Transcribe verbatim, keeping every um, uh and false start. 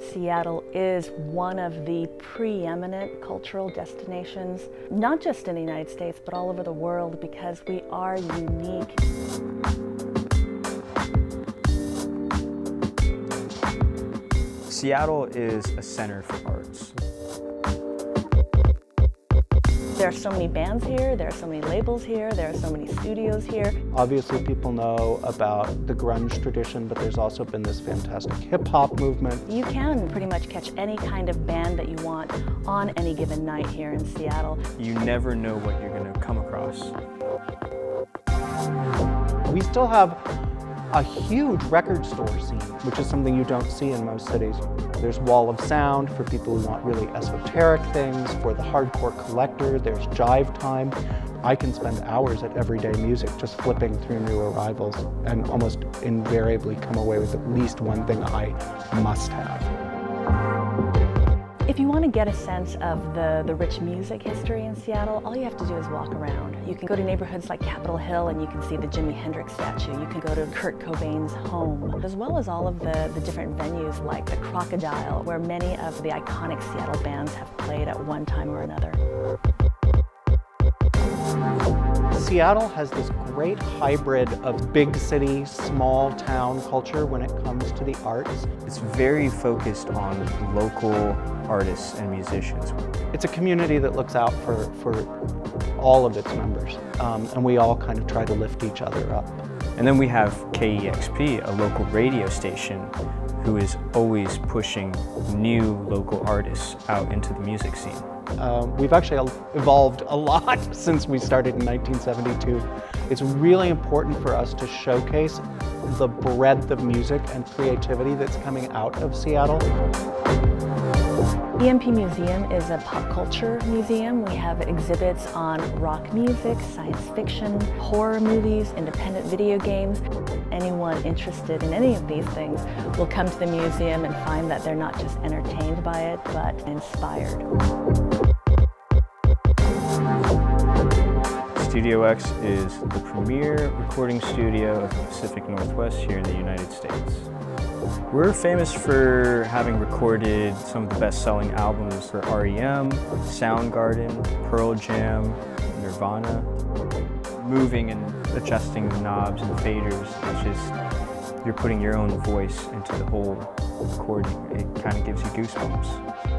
Seattle is one of the preeminent cultural destinations, not just in the United States, but all over the world, because we are unique. Seattle is a center for arts. There are so many bands here, there are so many labels here, there are so many studios here. Obviously people know about the grunge tradition, but there's also been this fantastic hip-hop movement. You can pretty much catch any kind of band that you want on any given night here in Seattle. You never know what you're going to come across. We still have a huge record store scene, which is something you don't see in most cities. There's Wall of Sound for people who want really esoteric things. For the hardcore collector, there's Jive Time. I can spend hours at Everyday Music just flipping through new arrivals and almost invariably come away with at least one thing I must have. If you want to get a sense of the, the rich music history in Seattle, all you have to do is walk around. You can go to neighborhoods like Capitol Hill and you can see the Jimi Hendrix statue. You can go to Kurt Cobain's home, as well as all of the, the different venues like the Crocodile, where many of the iconic Seattle bands have played at one time or another. Seattle has this great hybrid of big city, small town culture when it comes to the arts. It's very focused on local artists and musicians. It's a community that looks out for, for all of its members, um, and we all kind of try to lift each other up. And then we have K E X P, a local radio station, who is always pushing new local artists out into the music scene. Uh, we've actually evolved a lot since we started in nineteen seventy-two. It's really important for us to showcase the breadth of music and creativity that's coming out of Seattle. E M P Museum is a pop culture museum. We have exhibits on rock music, science fiction, horror movies, independent video games. Anyone interested in any of these things will come to the museum and find that they're not just entertained by it, but inspired. Studio X is the premier recording studio of the Pacific Northwest here in the United States. We're famous for having recorded some of the best-selling albums for R E M, Soundgarden, Pearl Jam, Nirvana. Moving and adjusting the knobs and faders, it's just, you're putting your own voice into the whole recording. It kind of gives you goosebumps.